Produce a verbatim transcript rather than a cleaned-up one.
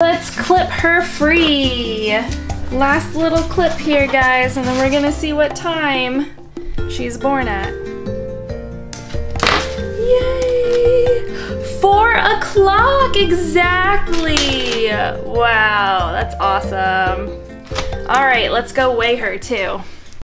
Let's clip her free. Last little clip here, guys, and then we're gonna see what time she's born at. Yay! Four o'clock exactly. Wow, that's awesome. All right, let's go weigh her too.